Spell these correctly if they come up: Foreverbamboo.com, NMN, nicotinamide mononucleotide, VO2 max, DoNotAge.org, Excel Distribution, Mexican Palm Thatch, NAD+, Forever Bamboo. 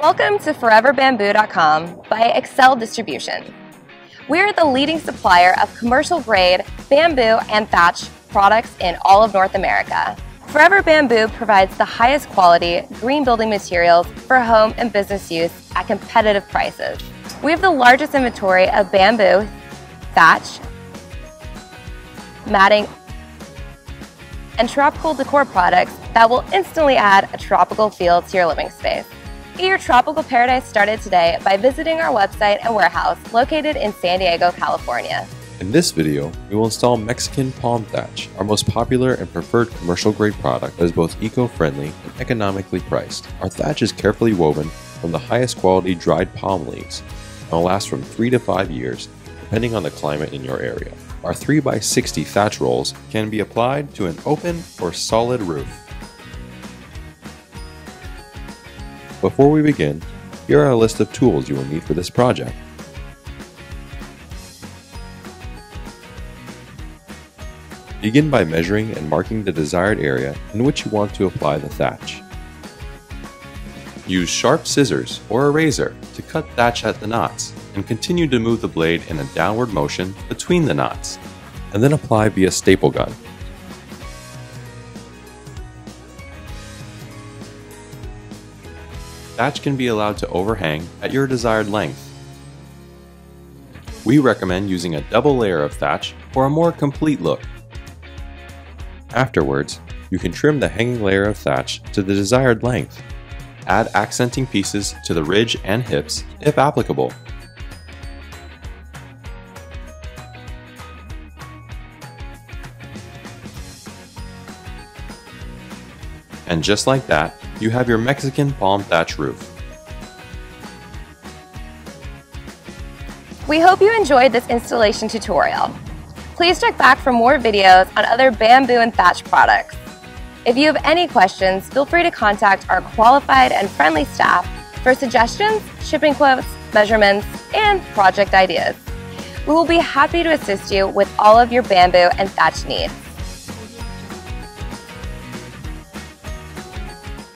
Welcome to foreverbamboo.com by Excel Distribution. We're the leading supplier of commercial-grade bamboo and thatch products in all of North America. Forever Bamboo provides the highest quality green building materials for home and business use at competitive prices. We have the largest inventory of bamboo, thatch, matting, and tropical decor products that will instantly add a tropical feel to your living space. Get your tropical paradise started today by visiting our website and warehouse located in San Diego, California. In this video, we will install Mexican Palm Thatch, our most popular and preferred commercial-grade product that is both eco-friendly and economically priced. Our thatch is carefully woven from the highest quality dried palm leaves and will last from 3 to 5 years, depending on the climate in your area. Our 3x60 thatch rolls can be applied to an open or solid roof. Before we begin, here are a list of tools you will need for this project. Begin by measuring and marking the desired area in which you want to apply the thatch. Use sharp scissors or a razor to cut thatch at the knots and continue to move the blade in a downward motion between the knots, and then apply via staple gun. Thatch can be allowed to overhang at your desired length. We recommend using a double layer of thatch for a more complete look. Afterwards, you can trim the hanging layer of thatch to the desired length. Add accenting pieces to the ridge and hips if applicable. And just like that, you have your Mexican palm thatch roof. We hope you enjoyed this installation tutorial. Please check back for more videos on other bamboo and thatch products. If you have any questions, feel free to contact our qualified and friendly staff for suggestions, shipping quotes, measurements, and project ideas. We will be happy to assist you with all of your bamboo and thatch needs.